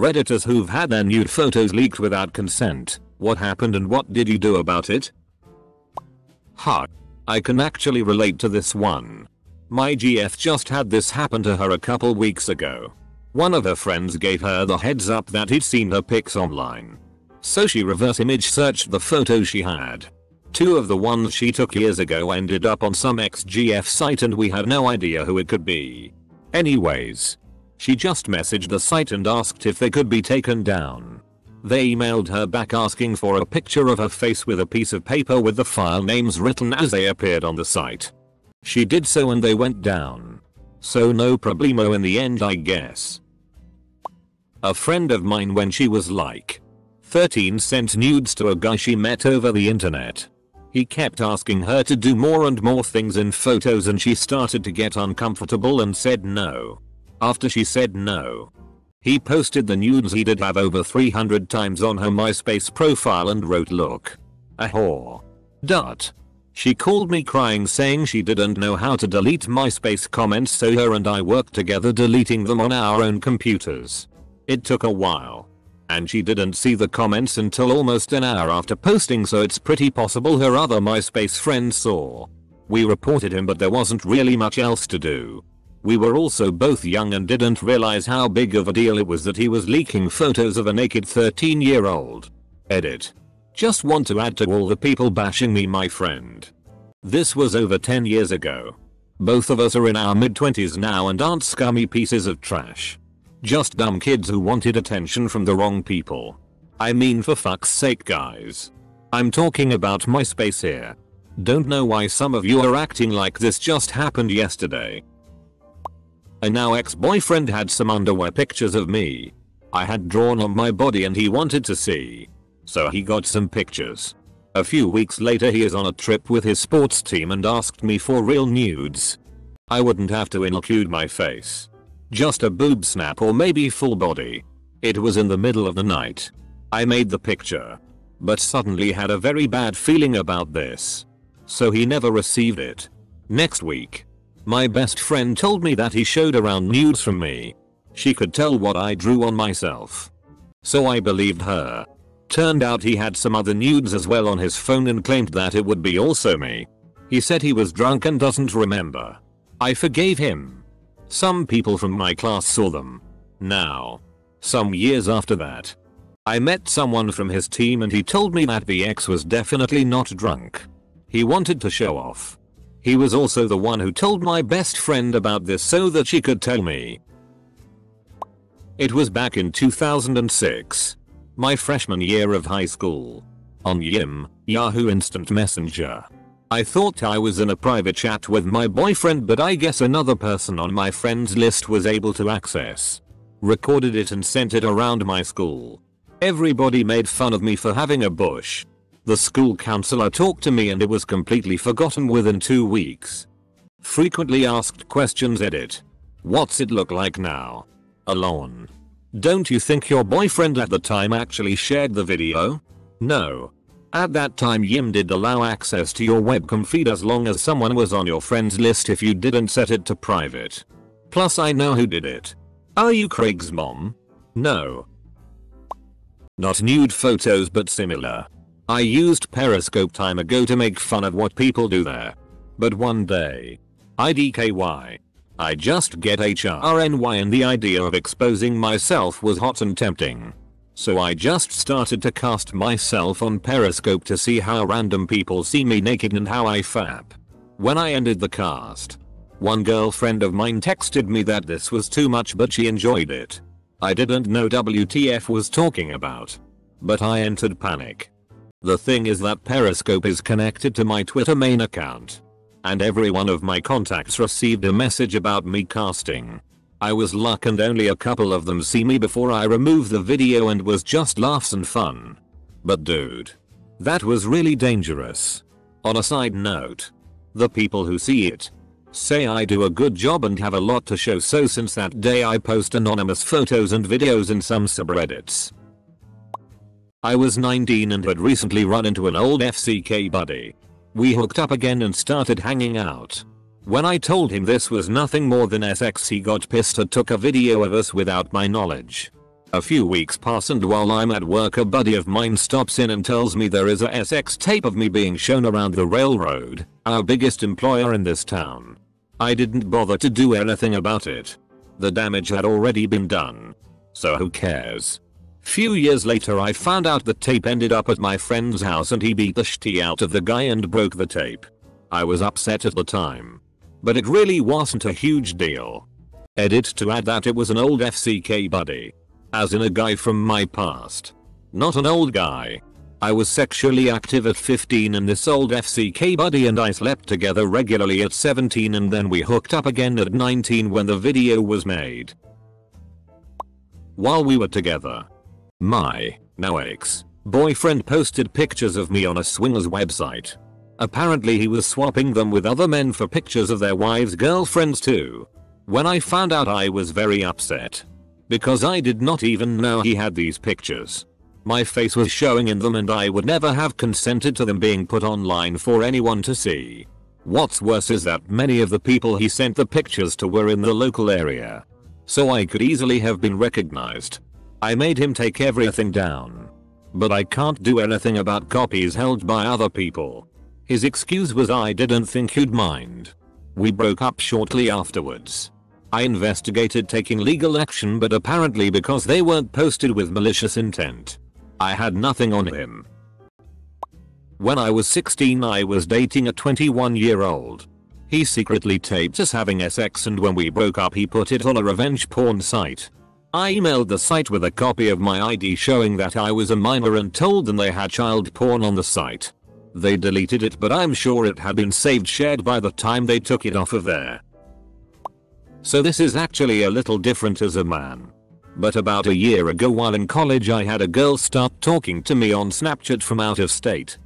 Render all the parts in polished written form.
Redditors who've had their nude photos leaked without consent. What happened and what did you do about it? Huh. I can actually relate to this one. My GF just had this happen to her a couple weeks ago. One of her friends gave her the heads up that he'd seen her pics online. So she reverse image searched the photos she had. Two of the ones she took years ago ended up on some ex-GF site and we had no idea who it could be. Anyways, she just messaged the site and asked if they could be taken down. They emailed her back asking for a picture of her face with a piece of paper with the file names written as they appeared on the site. She did so and they went down. So no problemo in the end, I guess. A friend of mine when she was like 13 sent nudes to a guy she met over the internet. He kept asking her to do more and more things in photos and she started to get uncomfortable and said no. After she said no, he posted the nudes he did have over 300 times on her MySpace profile and wrote, "Look, a whore." Dot. She called me crying saying she didn't know how to delete MySpace comments, so her and I worked together deleting them on our own computers. It took a while. And she didn't see the comments until almost an hour after posting, so it's pretty possible her other MySpace friend saw. We reported him but there wasn't really much else to do. We were also both young and didn't realize how big of a deal it was that he was leaking photos of a naked 13-year-old. Edit. Just want to add to all the people bashing me, my friend. This was over 10 years ago. Both of us are in our mid-20s now and aren't scummy pieces of trash. Just dumb kids who wanted attention from the wrong people. I mean, for fuck's sake, guys. I'm talking about MySpace here. Don't know why some of you are acting like this just happened yesterday. A now ex-boyfriend had some underwear pictures of me. I had drawn on my body and he wanted to see. So he got some pictures. A few weeks later he is on a trip with his sports team and asked me for real nudes. I wouldn't have to include my face. Just a boob snap or maybe full body. It was in the middle of the night. I made the picture. But suddenly had a very bad feeling about this. So he never received it. Next week, my best friend told me that he showed around nudes from me. She could tell what I drew on myself. So I believed her. Turned out he had some other nudes as well on his phone and claimed that it would be also me. He said he was drunk and doesn't remember. I forgave him. Some people from my class saw them. Now, some years after that, I met someone from his team and he told me that the ex was definitely not drunk. He wanted to show off. He was also the one who told my best friend about this so that she could tell me. It was back in 2006. My freshman year of high school. On Yahoo Instant Messenger. I thought I was in a private chat with my boyfriend, but I guess another person on my friends list was able to access. Recorded it and sent it around my school. Everybody made fun of me for having a bush. The school counselor talked to me and it was completely forgotten within 2 weeks. Frequently asked questions, edit. What's it look like now? A lawn. Don't you think your boyfriend at the time actually shared the video? No. At that time Yim did allow access to your webcam feed as long as someone was on your friends list if you didn't set it to private. Plus I know who did it. Are you Craig's mom? No. Not nude photos but similar. I used Periscope time ago to make fun of what people do there. But one day, I just get HRNY and the idea of exposing myself was hot and tempting. So I just started to cast myself on Periscope to see how random people see me naked and how I fap. When I ended the cast, one girlfriend of mine texted me that this was too much but she enjoyed it. I didn't know WTF was talking about. But I entered panic. The thing is that Periscope is connected to my Twitter main account. And every one of my contacts received a message about me casting. I was lucky and only a couple of them see me before I removed the video and was just laughs and fun. But dude, that was really dangerous. On a side note, the people who see it say I do a good job and have a lot to show, so since that day I post anonymous photos and videos in some subreddits. I was 19 and had recently run into an old FCK buddy. We hooked up again and started hanging out. When I told him this was nothing more than sex, he got pissed and took a video of us without my knowledge. A few weeks pass, and while I'm at work a buddy of mine stops in and tells me there is a SX tape of me being shown around the railroad, our biggest employer in this town. I didn't bother to do anything about it. The damage had already been done. So who cares? Few years later I found out the tape ended up at my friend's house and he beat the shit out of the guy and broke the tape. I was upset at the time. But it really wasn't a huge deal. Edit to add that it was an old FCK buddy. As in a guy from my past. Not an old guy. I was sexually active at 15 and this old FCK buddy and I slept together regularly at 17 and then we hooked up again at 19 when the video was made. While we were together, my now ex-boyfriend posted pictures of me on a swingers website. Apparently he was swapping them with other men for pictures of their wives' girlfriends too. When I found out I was very upset. Because I did not even know he had these pictures. My face was showing in them and I would never have consented to them being put online for anyone to see. What's worse is that many of the people he sent the pictures to were in the local area. So I could easily have been recognized. I made him take everything down. But I can't do anything about copies held by other people. His excuse was I didn't think you'd mind. We broke up shortly afterwards. I investigated taking legal action, but apparently because they weren't posted with malicious intent, I had nothing on him. When I was 16 I was dating a 21-year-old. He secretly taped us having sex and when we broke up he put it on a revenge porn site. I emailed the site with a copy of my ID showing that I was a minor and told them they had child porn on the site. They deleted it, but I'm sure it had been shared by the time they took it off of there. So this is actually a little different as a man. But about a year ago while in college I had a girl start talking to me on Snapchat from out of state.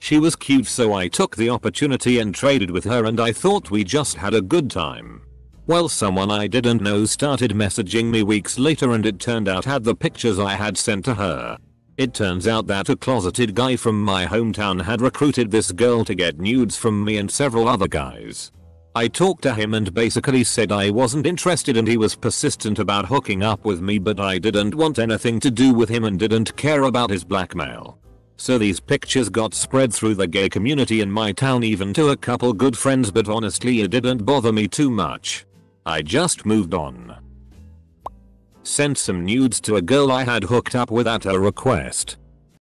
She was cute, so I took the opportunity and traded with her and I thought we just had a good time. Well, someone I didn't know started messaging me weeks later and it turned out had the pictures I had sent to her. It turns out that a closeted guy from my hometown had recruited this girl to get nudes from me and several other guys. I talked to him and basically said I wasn't interested and he was persistent about hooking up with me, but I didn't want anything to do with him and didn't care about his blackmail. So these pictures got spread through the gay community in my town, even to a couple good friends, but honestly it didn't bother me too much. I just moved on. Sent some nudes to a girl I had hooked up with at her request.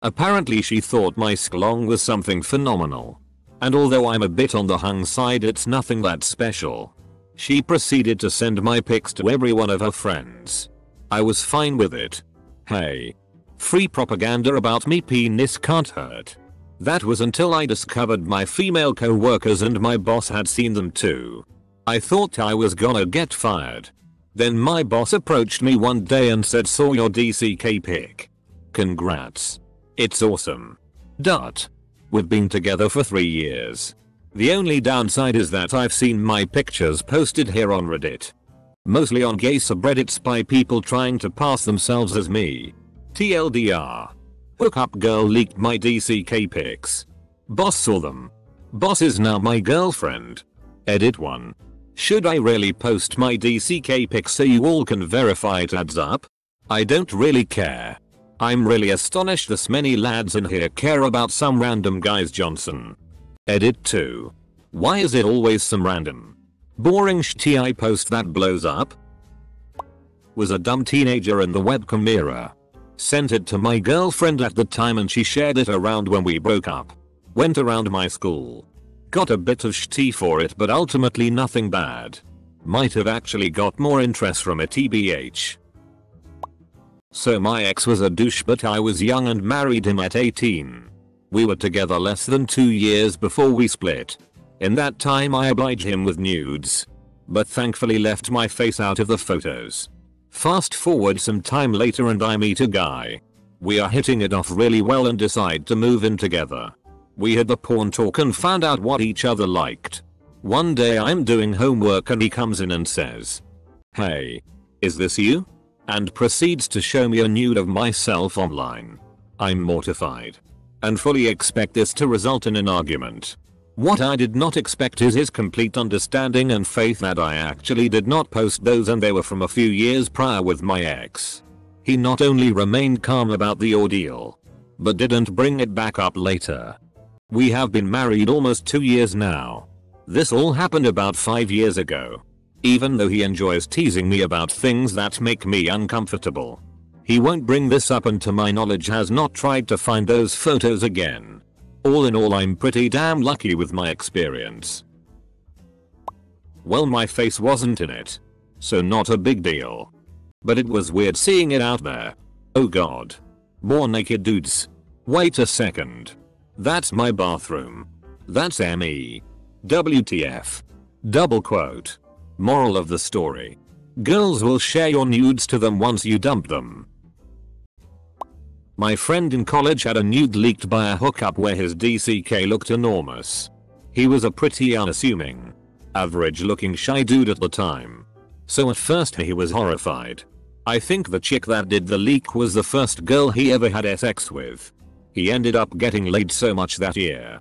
Apparently she thought my schlong was something phenomenal. And although I'm a bit on the hung side, it's nothing that special. She proceeded to send my pics to every one of her friends. I was fine with it. Hey. Free propaganda about me penis can't hurt. That was until I discovered my female co-workers and my boss had seen them too. I thought I was gonna get fired. Then my boss approached me one day and said, "Saw your DCK pic. Congrats. It's awesome. Dot. We've been together for 3 years. The only downside is that I've seen my pictures posted here on Reddit. Mostly on gay subreddits by people trying to pass themselves as me. TLDR. Hookup girl leaked my DCK pics. Boss saw them. Boss is now my girlfriend. Edit 1. Should I really post my DCK pics so you all can verify it adds up? I don't really care. I'm really astonished this many lads in here care about some random guys Johnson. Edit 2. Why is it always some random boring shit I post that blows up? Was a dumb teenager in the webcam era. Sent it to my girlfriend at the time and she shared it around when we broke up. Went around my school. Got a bit of shit for it, but ultimately nothing bad. Might have actually got more interest from it tbh. So my ex was a douche, but I was young and married him at 18. We were together less than 2 years before we split. In that time I obliged him with nudes. But thankfully left my face out of the photos. Fast forward some time later and I meet a guy. We are hitting it off really well and decide to move in together. We had the porn talk and found out what each other liked. One day I'm doing homework and he comes in and says, "Hey, is this you?" and proceeds to show me a nude of myself online. I'm mortified. And fully expect this to result in an argument. What I did not expect is his complete understanding and faith that I actually did not post those and they were from a few years prior with my ex. He not only remained calm about the ordeal, but didn't bring it back up later. We have been married almost 2 years now. This all happened about 5 years ago. Even though he enjoys teasing me about things that make me uncomfortable, he won't bring this up and to my knowledge has not tried to find those photos again. All in all, I'm pretty damn lucky with my experience. Well, my face wasn't in it, so not a big deal. But it was weird seeing it out there. Oh god. More naked dudes. Wait a second. That's my bathroom. That's ME. WTF. Double quote. Moral of the story. Girls will share your nudes to them once you dump them. My friend in college had a nude leaked by a hookup where his DCK looked enormous. He was a pretty unassuming, average looking shy dude at the time. So at first he was horrified. I think the chick that did the leak was the first girl he ever had sex with. He ended up getting laid so much that year.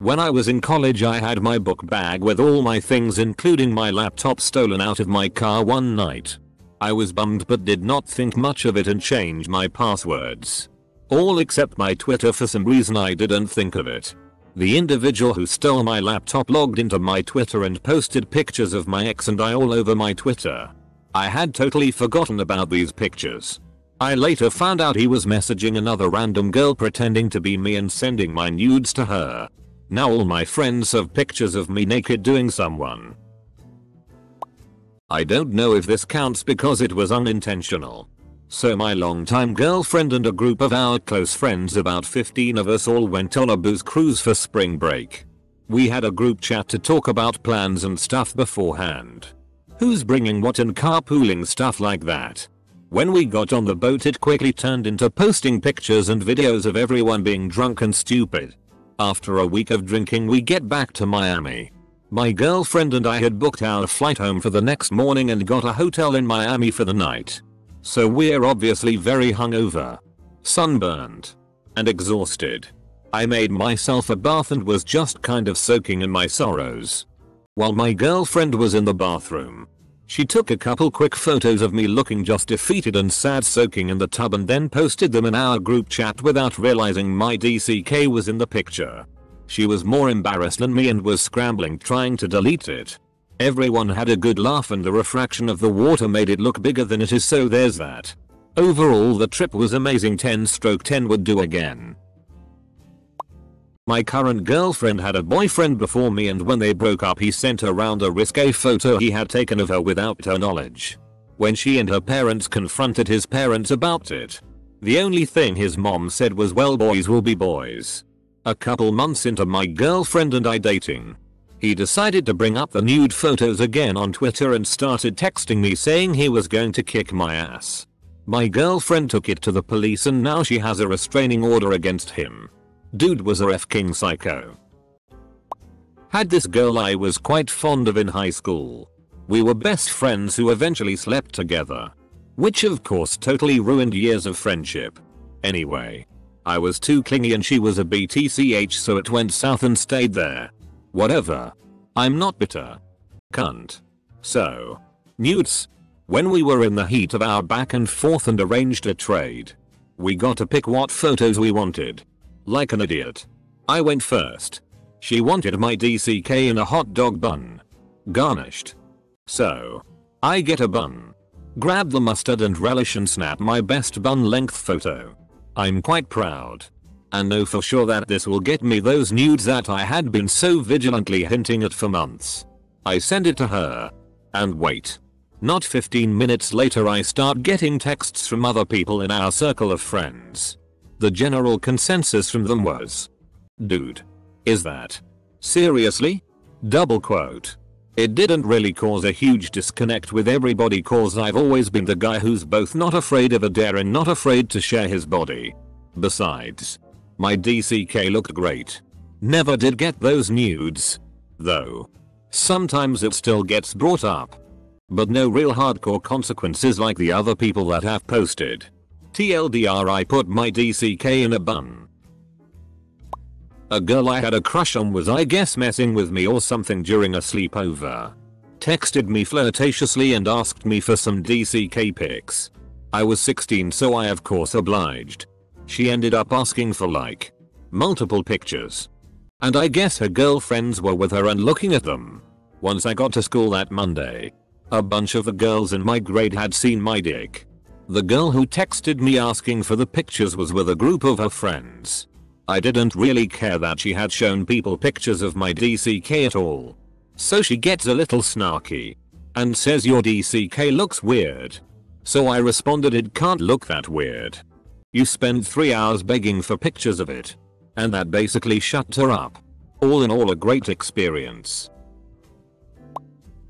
When I was in college, I had my book bag with all my things including my laptop stolen out of my car one night. I was bummed but did not think much of it and changed my passwords. All except my Twitter. For some reason I didn't think of it. The individual who stole my laptop logged into my Twitter and posted pictures of my ex and I all over my Twitter. I had totally forgotten about these pictures. I later found out he was messaging another random girl pretending to be me and sending my nudes to her. Now all my friends have pictures of me naked doing someone. I don't know if this counts because it was unintentional. So my longtime girlfriend and a group of our close friends, about 15 of us, all went on a booze cruise for spring break. We had a group chat to talk about plans and stuff beforehand. Who's bringing what and carpooling stuff like that. When we got on the boat it quickly turned into posting pictures and videos of everyone being drunk and stupid. After a week of drinking we get back to Miami. My girlfriend and I had booked our flight home for the next morning and got a hotel in Miami for the night. So we're obviously very hungover, sunburned, and exhausted. I made myself a bath and was just kind of soaking in my sorrows. While my girlfriend was in the bathroom, she took a couple quick photos of me looking just defeated and sad soaking in the tub and then posted them in our group chat without realizing my DCK was in the picture. She was more embarrassed than me and was scrambling trying to delete it. Everyone had a good laugh and the refraction of the water made it look bigger than it is, so there's that. Overall the trip was amazing. 10/10 would do again. My current girlfriend had a boyfriend before me and when they broke up he sent around a risque photo he had taken of her without her knowledge. When she and her parents confronted his parents about it, the only thing his mom said was, well, boys will be boys. A couple months into my girlfriend and I dating, he decided to bring up the nude photos again on Twitter and started texting me saying he was going to kick my ass. My girlfriend took it to the police and now she has a restraining order against him. Dude was a f***ing psycho. Had this girl I was quite fond of in high school. We were best friends who eventually slept together, which of course totally ruined years of friendship. Anyway, I was too clingy and she was a BTCH, so it went south and stayed there. Whatever. I'm not bitter. Cunt. So, nudes. When we were in the heat of our back and forth and arranged a trade, we got to pick what photos we wanted. Like an idiot, I went first. She wanted my DCK in a hot dog bun, garnished. So, I get a bun, grab the mustard and relish and snap my best bun length photo. I'm quite proud, and know for sure that this will get me those nudes that I had been so vigilantly hinting at for months. I send it to her, and wait. Not 15 minutes later I start getting texts from other people in our circle of friends. The general consensus from them was, dude, is that seriously? Double quote. It didn't really cause a huge disconnect with everybody cause I've always been the guy who's both not afraid of a dare and not afraid to share his body. Besides, my DCK looked great. Never did get those nudes, though. Sometimes it still gets brought up. But no real hardcore consequences like the other people that have posted. TLDR, I put my DCK in a bun. A girl I had a crush on was, I guess, messing with me or something during a sleepover. texted me flirtatiously and asked me for some DCK pics. I was 16, so I of course obliged. She ended up asking for like multiple pictures. And I guess her girlfriends were with her and looking at them. Once I got to school that Monday, a bunch of the girls in my grade had seen my dick. The girl who texted me asking for the pictures was with a group of her friends. I didn't really care that she had shown people pictures of my DCK at all. So she gets a little snarky and says, "Your DCK looks weird." So I responded, "It can't look that weird. You spent 3 hours begging for pictures of it." And that basically shut her up. All in all, a great experience.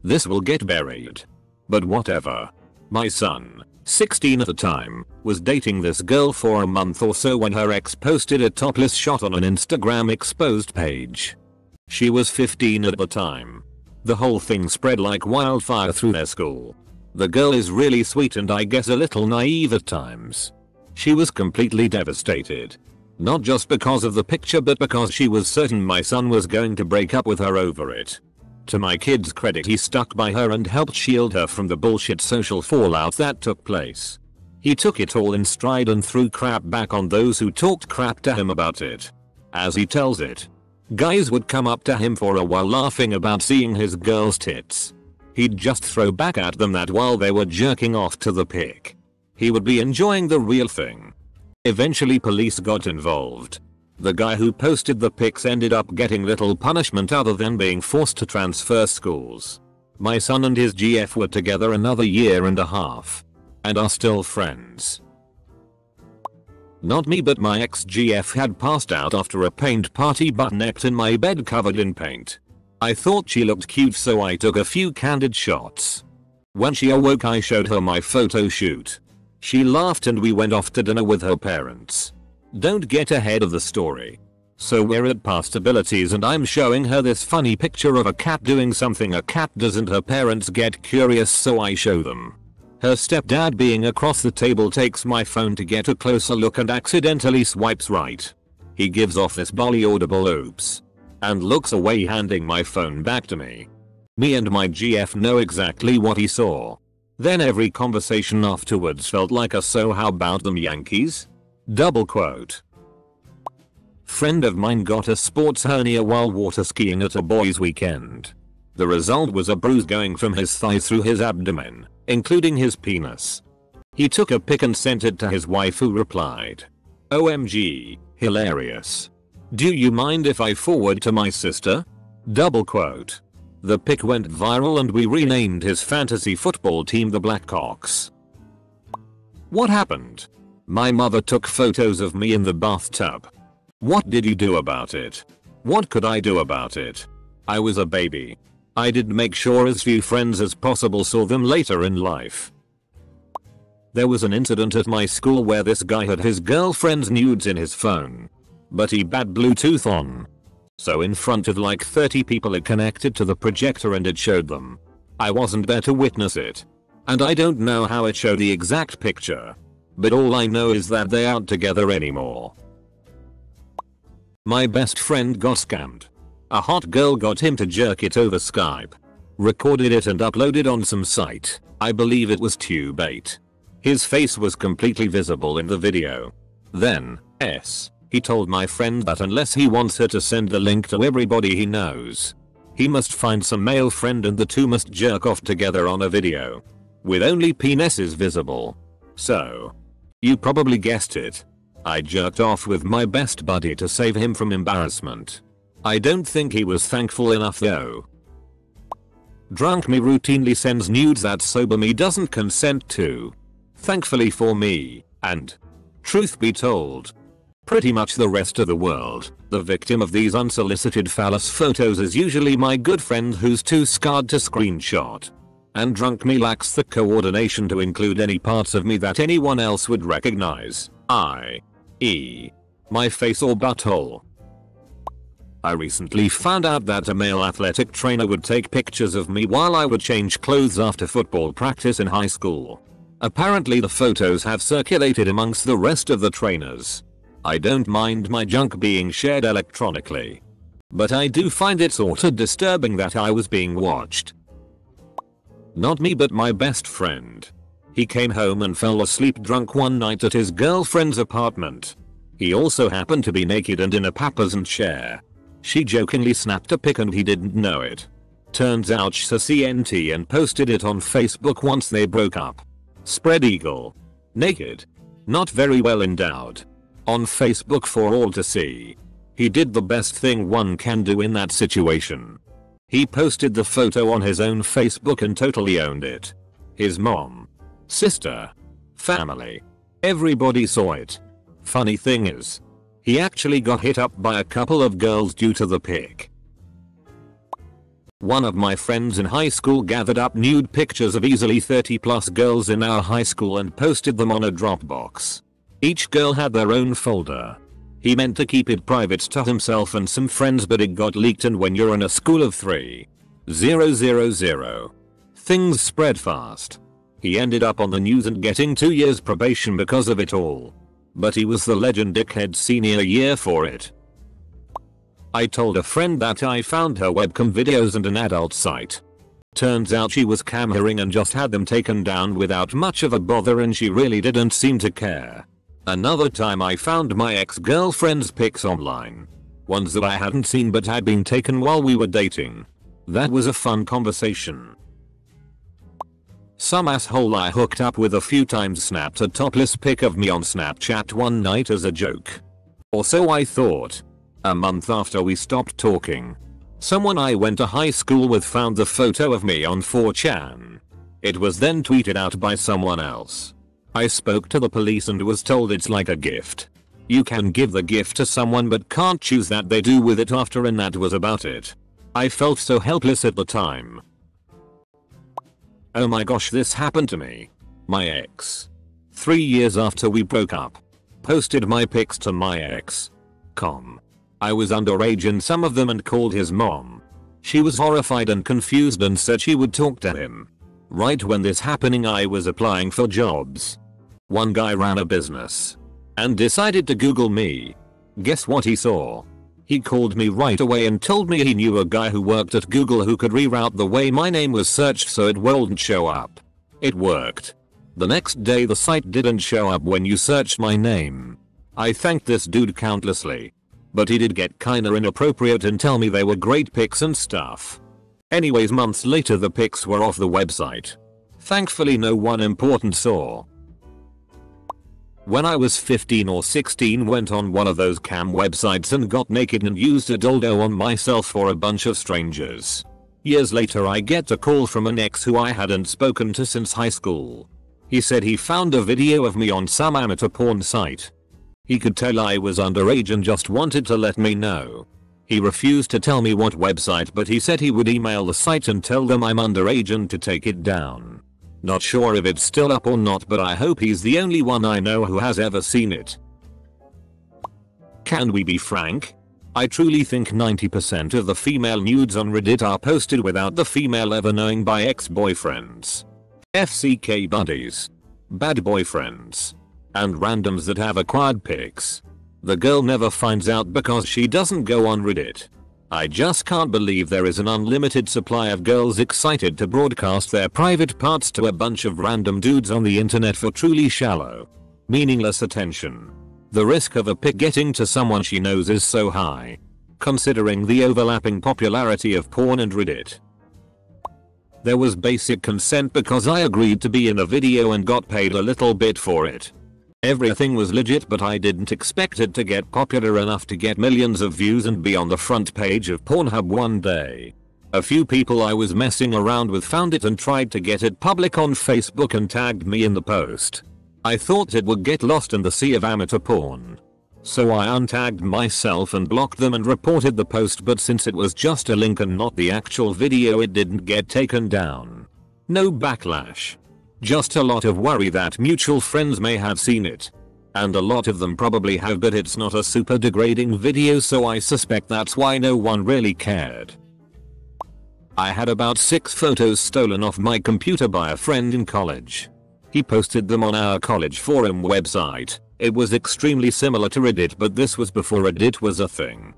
This will get buried, but whatever. My son, 16 at the time, was dating this girl for a month or so when her ex posted a topless shot on an Instagram exposed page. She was 15 at the time. The whole thing spread like wildfire through their school. The girl is really sweet and I guess a little naive at times. She was completely devastated. Not just because of the picture, but because she was certain my son was going to break up with her over it. To my kid's credit, he stuck by her and helped shield her from the bullshit social fallout that took place. He took it all in stride and threw crap back on those who talked crap to him about it. As he tells it, guys would come up to him for a while laughing about seeing his girl's tits. He'd just throw back at them that while they were jerking off to the pic, he would be enjoying the real thing. Eventually police got involved. The guy who posted the pics ended up getting little punishment other than being forced to transfer schools. My son and his GF were together another year and a half, and are still friends. Not me, but my ex-GF had passed out after a paint party butt-necked in my bed covered in paint. I thought she looked cute, so I took a few candid shots. When she awoke, I showed her my photo shoot. She laughed and we went off to dinner with her parents. Don't get ahead of the story. So we're at past abilities and I'm showing her this funny picture of a cat doing something a cat doesn't. Her parents get curious, so I show them. Her stepdad, being across the table, takes my phone to get a closer look and accidentally swipes right. He gives off this barely audible oops and looks away, handing my phone back to me. Me and my GF know exactly what he saw. Then every conversation afterwards felt like a "so how about them Yankees?" double quote. Friend of mine got a sports hernia while water skiing at a boys' weekend. The result was a bruise going from his thigh through his abdomen, including his penis. He took a pic and sent it to his wife, who replied, "OMG, hilarious. Do you mind if I forward to my sister?" double quote. The pic went viral and we renamed his fantasy football team the Blackhawks. What happened? My mother took photos of me in the bathtub. What did you do about it? What could I do about it? I was a baby. I did make sure as few friends as possible saw them later in life. There was an incident at my school where this guy had his girlfriend's nudes in his phone, but he bad Bluetooth on. So in front of like 30 people it connected to the projector and it showed them. I wasn't there to witness it, and I don't know how it showed the exact picture, but all I know is that they aren't together anymore. My best friend got scammed. A hot girl got him to jerk it over Skype, recorded it and uploaded on some site. I believe it was Tube8. His face was completely visible in the video. Then, he told my friend that unless he wants her to send the link to everybody he knows, he must find some male friend and the two must jerk off together on a video with only penises visible. So, you probably guessed it, I jerked off with my best buddy to save him from embarrassment. I don't think he was thankful enough though. Drunk me routinely sends nudes that sober me doesn't consent to. Thankfully for me, and truth be told, pretty much the rest of the world, the victim of these unsolicited phallus photos is usually my good friend who's too scarred to screenshot. And drunk me lacks the coordination to include any parts of me that anyone else would recognize, i.e. my face or butthole. I recently found out that a male athletic trainer would take pictures of me while I would change clothes after football practice in high school. Apparently the photos have circulated amongst the rest of the trainers. I don't mind my junk being shared electronically, but I do find it sorta disturbing that I was being watched. Not me, but my best friend. He came home and fell asleep drunk one night at his girlfriend's apartment. He also happened to be naked and in a papasan chair. She jokingly snapped a pic and he didn't know it. Turns out she's a CNT and posted it on Facebook once they broke up. Spread eagle. Naked. Not very well endowed. On Facebook for all to see. He did the best thing one can do in that situation. He posted the photo on his own Facebook and totally owned it. His mom, sister, family, everybody saw it. Funny thing is, he actually got hit up by a couple of girls due to the pic. One of my friends in high school gathered up nude pictures of easily 30+ girls in our high school and posted them on a Dropbox. Each girl had their own folder. He meant to keep it private to himself and some friends, but it got leaked, and when you're in a school of 3,000, things spread fast. He ended up on the news and getting 2 years probation because of it all. But he was the legend dickhead senior year for it. I told a friend that I found her webcam videos and an adult site. Turns out she was camhering and just had them taken down without much of a bother, and she really didn't seem to care. Another time I found my ex-girlfriend's pics online. Ones that I hadn't seen but had been taken while we were dating. That was a fun conversation. Some asshole I hooked up with a few times snapped a topless pic of me on Snapchat one night as a joke. Or so I thought. A month after we stopped talking, someone I went to high school with found the photo of me on 4chan. It was then tweeted out by someone else. I spoke to the police and was told it's like a gift. You can give the gift to someone but can't choose what they do with it after, and that was about it. I felt so helpless at the time. Oh my gosh, this happened to me. My ex, 3 years after we broke up, posted my pics to my ex.com. I was underage in some of them and called his mom. She was horrified and confused and said she would talk to him. Right when this happening, I was applying for jobs. One guy ran a business and decided to Google me. Guess what he saw? He called me right away and told me he knew a guy who worked at Google who could reroute the way my name was searched so it wouldn't show up. It worked. The next day the site didn't show up when you searched my name. I thanked this dude countlessly. But he did get kinda inappropriate and tell me they were great pics and stuff. Anyways, months later the pics were off the website. Thankfully no one important saw. When I was 15 or 16, went on one of those cam websites and got naked and used a dildo on myself for a bunch of strangers. Years later I get a call from an ex who I hadn't spoken to since high school. He said he found a video of me on some amateur porn site. He could tell I was underage and just wanted to let me know. He refused to tell me what website, but he said he would email the site and tell them I'm underage and to take it down. Not sure if it's still up or not, but I hope he's the only one I know who has ever seen it. Can we be frank? I truly think 90% of the female nudes on Reddit are posted without the female ever knowing by ex-boyfriends, FCK buddies, bad boyfriends, and randoms that have acquired pics. The girl never finds out because she doesn't go on Reddit. I just can't believe there is an unlimited supply of girls excited to broadcast their private parts to a bunch of random dudes on the internet for truly shallow, meaningless attention. The risk of a pic getting to someone she knows is so high, considering the overlapping popularity of porn and Reddit. There was basic consent because I agreed to be in a video and got paid a little bit for it. Everything was legit, but I didn't expect it to get popular enough to get millions of views and be on the front page of Pornhub one day. A few people I was messing around with found it and tried to get it public on Facebook and tagged me in the post. I thought it would get lost in the sea of amateur porn. So I untagged myself and blocked them and reported the post, but since it was just a link and not the actual video, it didn't get taken down. No backlash. Just a lot of worry that mutual friends may have seen it. And a lot of them probably have, but it's not a super degrading video, so I suspect that's why no one really cared. I had about 6 photos stolen off my computer by a friend in college. He posted them on our college forum website. It was extremely similar to Reddit, but this was before Reddit was a thing.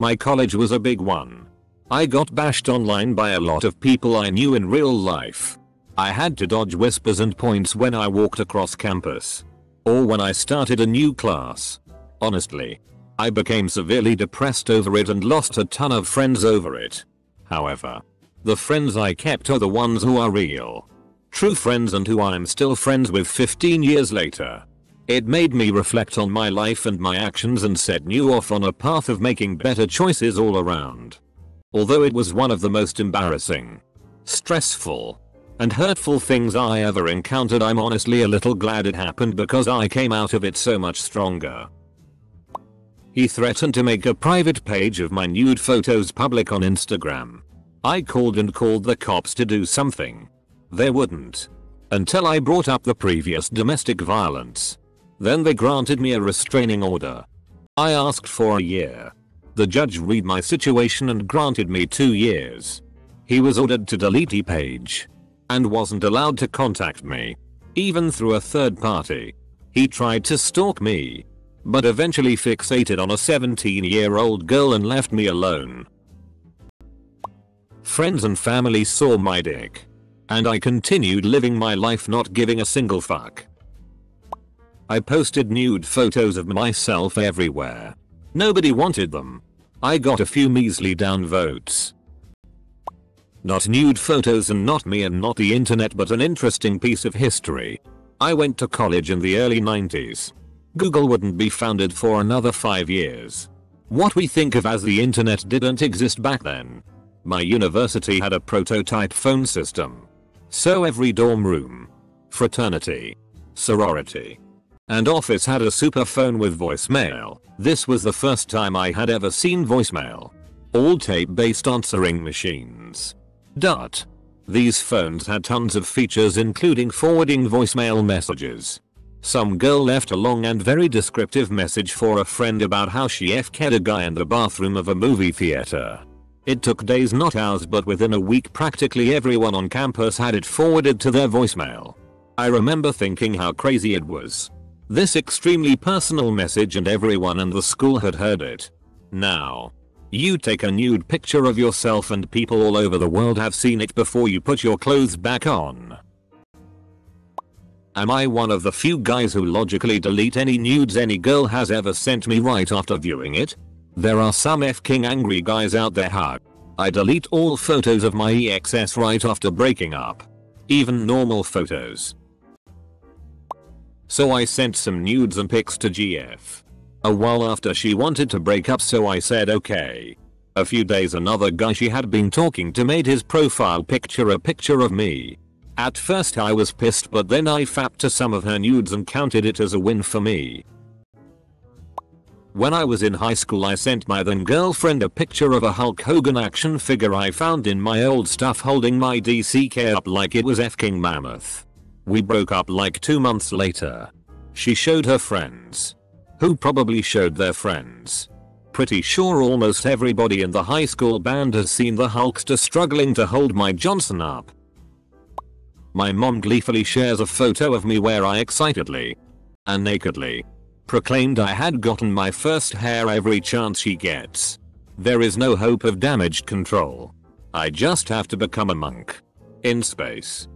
My college was a big one. I got bashed online by a lot of people I knew in real life. I had to dodge whispers and points when I walked across campus, or when I started a new class. Honestly, I became severely depressed over it and lost a ton of friends over it. However, the friends I kept are the ones who are real. True friends, and who I am still friends with 15 years later. It made me reflect on my life and my actions and set me off on a path of making better choices all around. Although it was one of the most embarrassing, stressful, and hurtful things I ever encountered, I'm honestly a little glad it happened because I came out of it so much stronger. He threatened to make a private page of my nude photos public on Instagram. I called and called the cops to do something. They wouldn't. Until I brought up the previous domestic violence. Then they granted me a restraining order. I asked for a year. The judge read my situation and granted me 2 years. He was ordered to delete the page and wasn't allowed to contact me, even through a third party. He tried to stalk me, but eventually fixated on a 17-year-old girl and left me alone. Friends and family saw my dick, and I continued living my life not giving a single fuck. I posted nude photos of myself everywhere. Nobody wanted them. I got a few measly downvotes. Not nude photos and not me and not the internet, but an interesting piece of history. I went to college in the early 90s. Google wouldn't be founded for another 5 years. What we think of as the internet didn't exist back then. My university had a prototype phone system. So every dorm room, fraternity, sorority, and office had a super phone with voicemail. This was the first time I had ever seen voicemail. All tape-based answering machines. These phones had tons of features, including forwarding voicemail messages. Some girl left a long and very descriptive message for a friend about how she FK'd a guy in the bathroom of a movie theater. It took days, not hours, but within a week practically everyone on campus had it forwarded to their voicemail. I remember thinking how crazy it was. This extremely personal message, and everyone in the school had heard it. Now, you take a nude picture of yourself and people all over the world have seen it before you put your clothes back on. Am I one of the few guys who logically delete any nudes any girl has ever sent me right after viewing it? There are some f***ing angry guys out there who I delete all photos of my exes right after breaking up. Even normal photos. So I sent some nudes and pics to GF. A while after she wanted to break up, so I said okay. A few days, another guy she had been talking to made his profile picture a picture of me. At first I was pissed, but then I fapped to some of her nudes and counted it as a win for me. When I was in high school, I sent my then girlfriend a picture of a Hulk Hogan action figure I found in my old stuff, holding my DCK up like it was f***ing mammoth. We broke up like 2 months later. She showed her friends, who probably showed their friends. Pretty sure almost everybody in the high school band has seen the Hulkster struggling to hold my Johnson up. My mom gleefully shares a photo of me where I excitedly and nakedly proclaimed I had gotten my first hair every chance she gets. There is no hope of damage control. I just have to become a monk in space.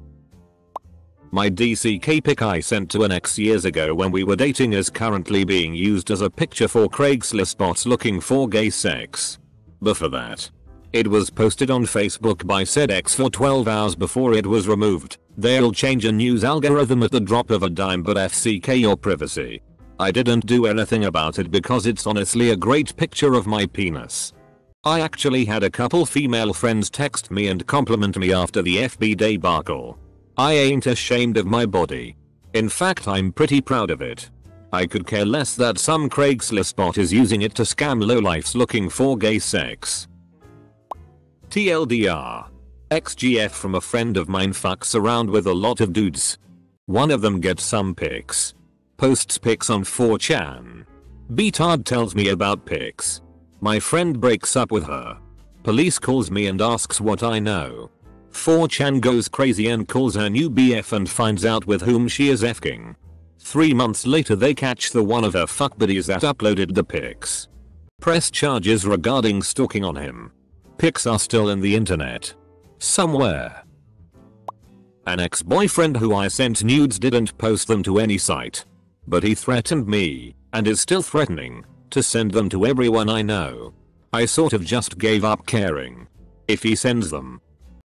My DCK pic I sent to an ex years ago when we were dating is currently being used as a picture for Craigslist bots looking for gay sex. Before that, it was posted on Facebook by said ex for 12 hours before it was removed. They'll change a news algorithm at the drop of a dime, but FCK your privacy. I didn't do anything about it because it's honestly a great picture of my penis. I actually had a couple female friends text me and compliment me after the FB debacle. I ain't ashamed of my body. In fact, I'm pretty proud of it. I could care less that some Craigslist bot is using it to scam lowlifes looking for gay sex. TLDR. XGF from a friend of mine fucks around with a lot of dudes. One of them gets some pics. Posts pics on 4chan. Beatard tells me about pics. My friend breaks up with her. Police calls me and asks what I know. 4chan goes crazy and calls her new BF and finds out with whom she is f***ing. 3 months later they catch the one of her fuck buddies that uploaded the pics. Press charges regarding stalking on him. Pics are still in the internet somewhere. An ex-boyfriend who I sent nudes didn't post them to any site. But he threatened me, and is still threatening, to send them to everyone I know. I sort of just gave up caring. If he sends them,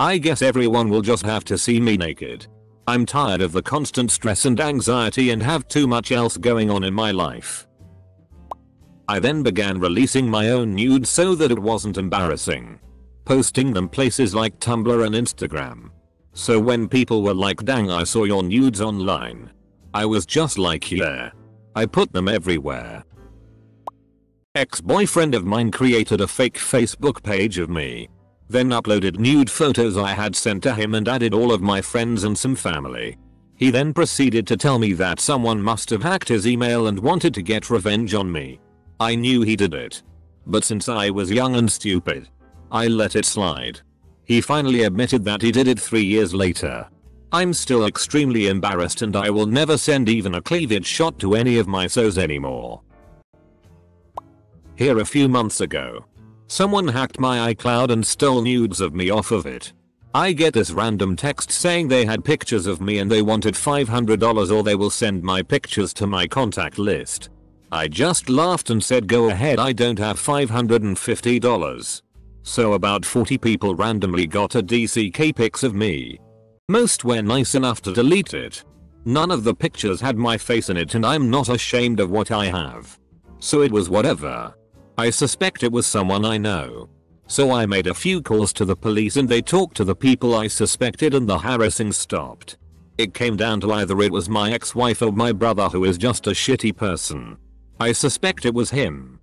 I guess everyone will just have to see me naked. I'm tired of the constant stress and anxiety and have too much else going on in my life. I then began releasing my own nudes so that it wasn't embarrassing. Posting them places like Tumblr and Instagram. So when people were like, "Dang, I saw your nudes online," I was just like, yeah. I put them everywhere. Ex-boyfriend of mine created a fake Facebook page of me. Then uploaded nude photos I had sent to him and added all of my friends and some family. He then proceeded to tell me that someone must have hacked his email and wanted to get revenge on me. I knew he did it, but since I was young and stupid, I let it slide. He finally admitted that he did it 3 years later. I'm still extremely embarrassed and I will never send even a cleavage shot to any of my so's anymore. Here a few months ago, someone hacked my iCloud and stole nudes of me off of it. I get this random text saying they had pictures of me and they wanted $500 or they will send my pictures to my contact list. I just laughed and said, go ahead, I don't have $550. So about 40 people randomly got a DCK pics of me. Most were nice enough to delete it. None of the pictures had my face in it and I'm not ashamed of what I have. So it was whatever. I suspect it was someone I know. So I made a few calls to the police and they talked to the people I suspected and the harassing stopped. It came down to either it was my ex-wife or my brother, who is just a shitty person. I suspect it was him.